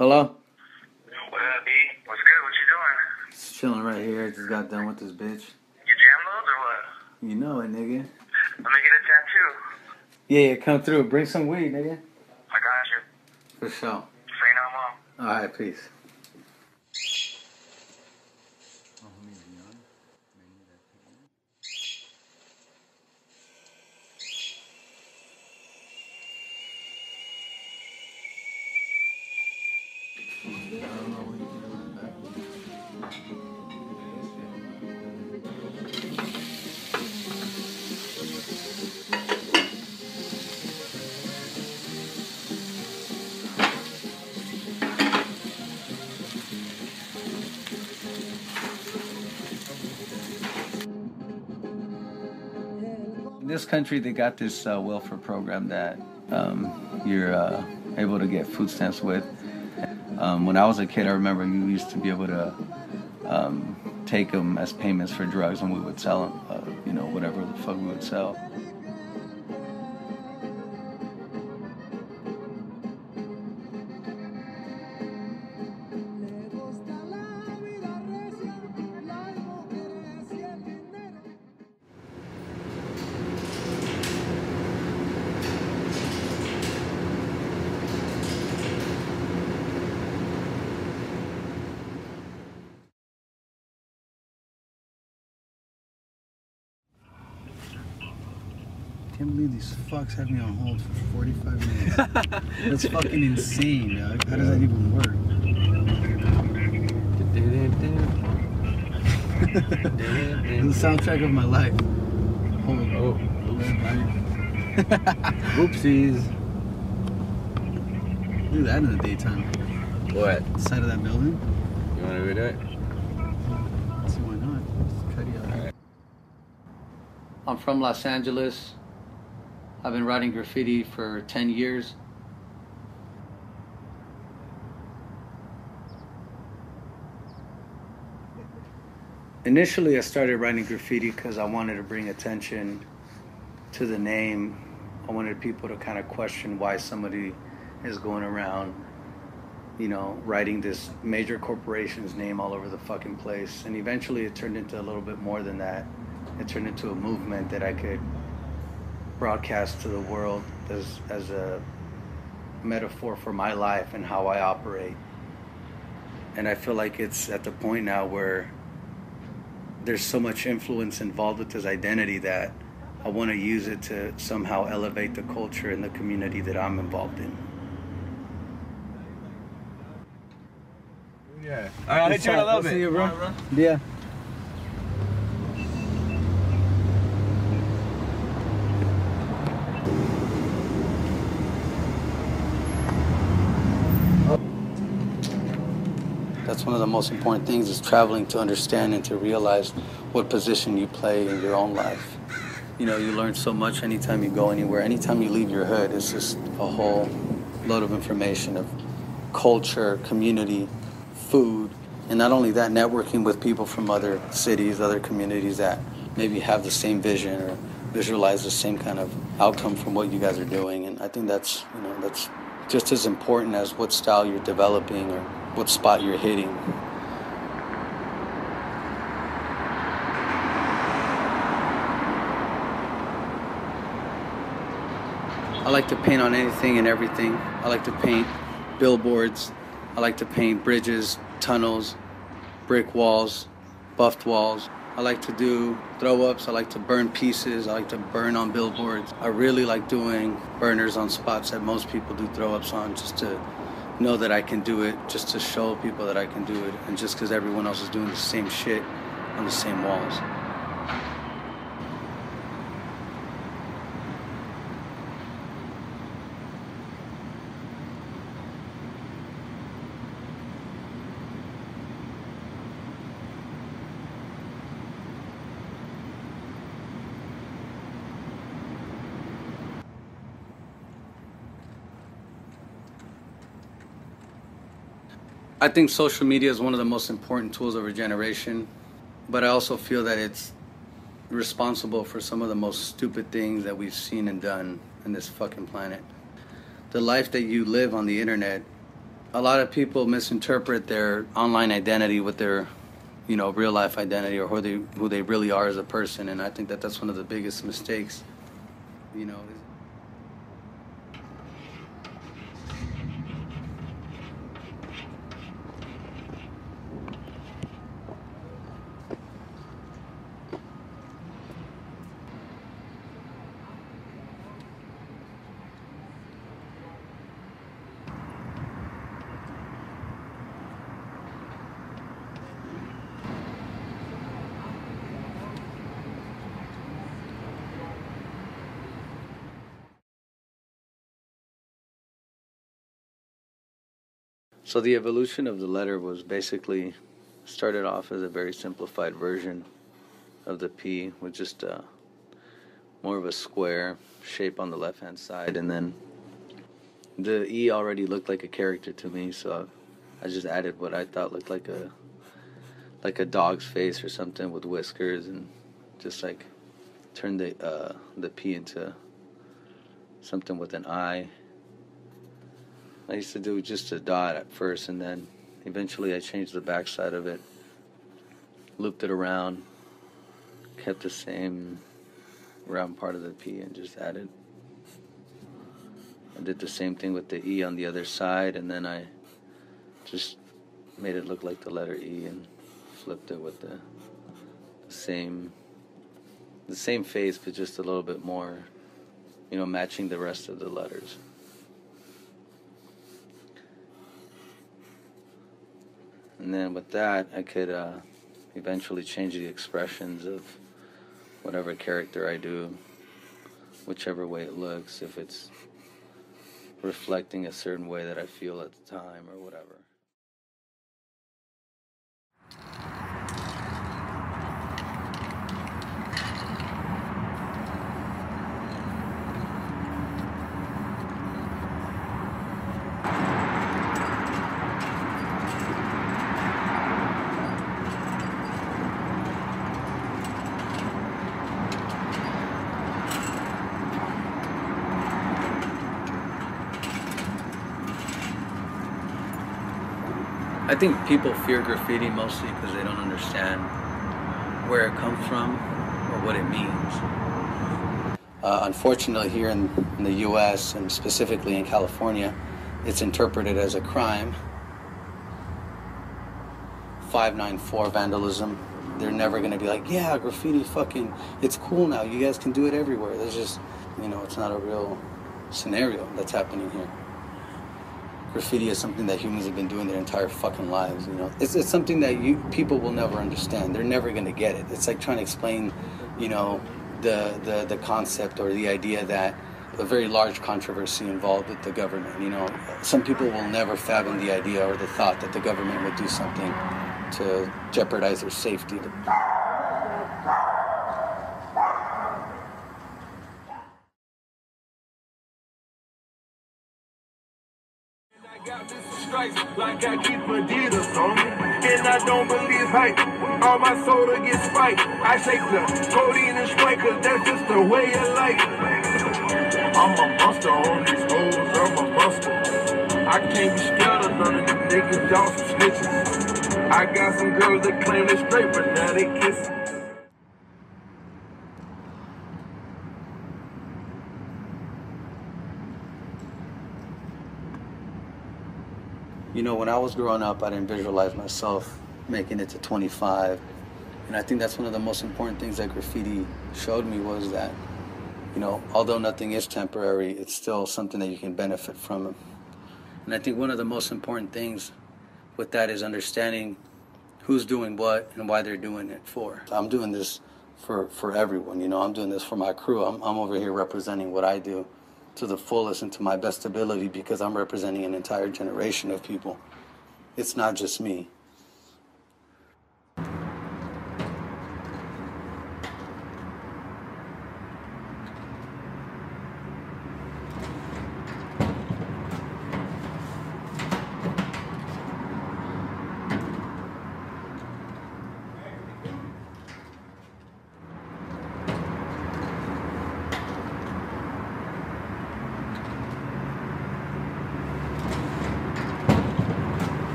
Hello? What up, B? What's good? What you doing? Just chilling right here. I just got done with this bitch. You jam loads or what? You know it, nigga. Let me get a tattoo. Yeah, come through. Bring some weed, nigga. I got you. For sure. Say no more. Alright, peace. In this country, they got this welfare program that you're able to get food stamps with. When I was a kid, I remember you used to be able to take them as payments for drugs, and we would sell them, you know, whatever the fuck we would sell. I can't believe these fucks had me on hold for 45 minutes. That's fucking insane, dog. How does that even work? The soundtrack of my life. Holy oh. Oopsies. Do that in the daytime. What? The side of that building. You want to redo it? Let's see, why not? Just cut it out. Right. I'm from Los Angeles. I've been writing graffiti for 10 years. Initially, I started writing graffiti because I wanted to bring attention to the name. I wanted people to kind of question why somebody is going around, you know, writing this major corporation's name all over the fucking place. And eventually it turned into a little bit more than that. It turned into a movement that I could broadcast to the world as a metaphor for my life and how I operate. And I feel like it's at the point now where there's so much influence involved with this identity that I want to use it to somehow elevate the culture and the community that I'm involved in. Yeah. All right, I'll hit you in a little bit. See you, bro. All right, bro. Yeah. That's one of the most important things, is traveling to understand and to realize what position you play in your own life. You know, you learn so much anytime you go anywhere, anytime you leave your hood. It's just a whole load of information of culture, community, food, and not only that, networking with people from other cities, other communities that maybe have the same vision or visualize the same kind of outcome from what you guys are doing. And I think that's, you know, that's just as important as what style you're developing or what spot you're hitting. I like to paint on anything and everything. I like to paint billboards. I like to paint bridges, tunnels, brick walls, buffed walls. I like to do throw-ups. I like to burn pieces. I like to burn on billboards. I really like doing burners on spots that most people do throw-ups on, just to know that I can do it, just to show people that I can do it, and just because everyone else is doing the same shit on the same walls. I think social media is one of the most important tools of our generation, but I also feel that it's responsible for some of the most stupid things that we've seen and done in this fucking planet. The life that you live on the internet A lot of people misinterpret their online identity with their, you know, real life identity, or who they really are as a person, and I think that that's one of the biggest mistakes, you know. So the evolution of the letter was basically started off as a very simplified version of the P with just more of a square shape on the left-hand side, and then the E already looked like a character to me, so I just added what I thought looked like a dog's face or something with whiskers, and just like turned the P into something with an I. I used to do just a dot at first, and then eventually I changed the backside of it, looped it around, kept the same round part of the P, and just added. I did the same thing with the E on the other side, and then I just made it look like the letter E and flipped it with the same face, but just a little bit more, you know, matching the rest of the letters. And then with that, I could eventually change the expressions of whatever character I do, whichever way it looks, if it's reflecting a certain way that I feel at the time or whatever. I think people fear graffiti mostly because they don't understand where it comes from or what it means. Unfortunately, here in the U.S. and specifically in California, it's interpreted as a crime. 594 vandalism. They're never going to be like, yeah, graffiti fucking, it's cool now. You guys can do it everywhere. There's just, you know, it's not a real scenario that's happening here. Graffiti is something that humans have been doing their entire fucking lives, you know. It's something that people will never understand. They're never going to get it. It's like trying to explain, you know, the concept or the idea that a very large controversy involved with the government, you know. Some people will never fathom the idea or the thought that the government would do something to jeopardize their safety. Like I keep Adidas on me, and I don't believe hype. All my soda gets spiked. I shake the codeine and Sprite, cause that's just the way of life. I'm a buster on these hoes, I'm a buster. I can't be scared of none of them niggas, y'all some snitches. I got some girls that claim they straight, but now they kissing. You know, when I was growing up, I didn't visualize myself making it to 25. And I think that's one of the most important things that graffiti showed me was that, you know, although nothing is temporary, it's still something that you can benefit from. And I think one of the most important things with that is understanding who's doing what and why they're doing it for. I'm doing this for everyone, you know. I'm doing this for my crew. I'm over here representing what I do to the fullest and to my best ability, because I'm representing an entire generation of people. It's not just me.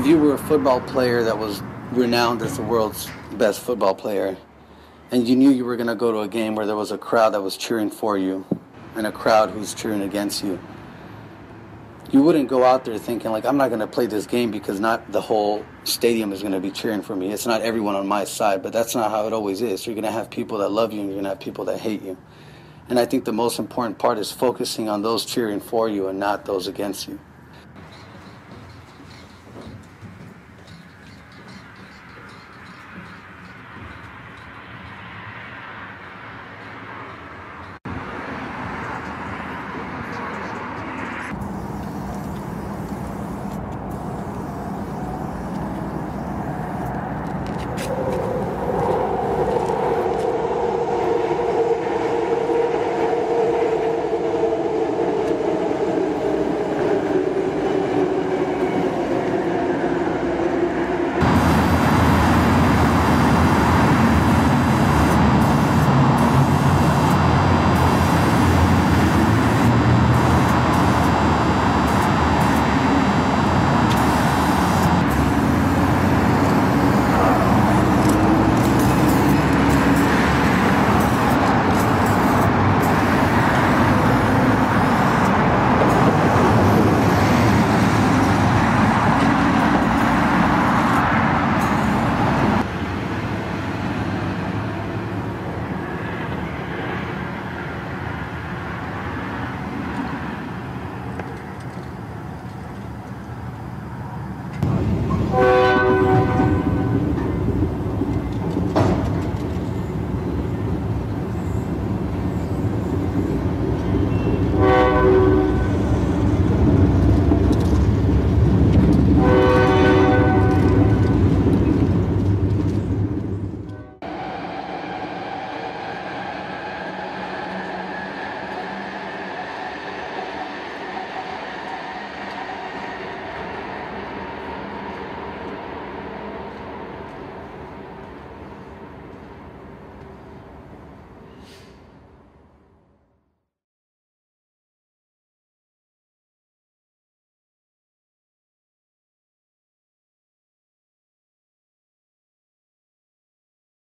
if you were a football player that was renowned as the world's best football player, and you knew you were going to go to a game where there was a crowd that was cheering for you and a crowd who's cheering against you, you wouldn't go out there thinking, like, I'm not going to play this game because not the whole stadium is going to be cheering for me. It's not everyone on my side, but that's not how it always is. You're going to have people that love you and you're going to have people that hate you. And I think the most important part is focusing on those cheering for you and not those against you.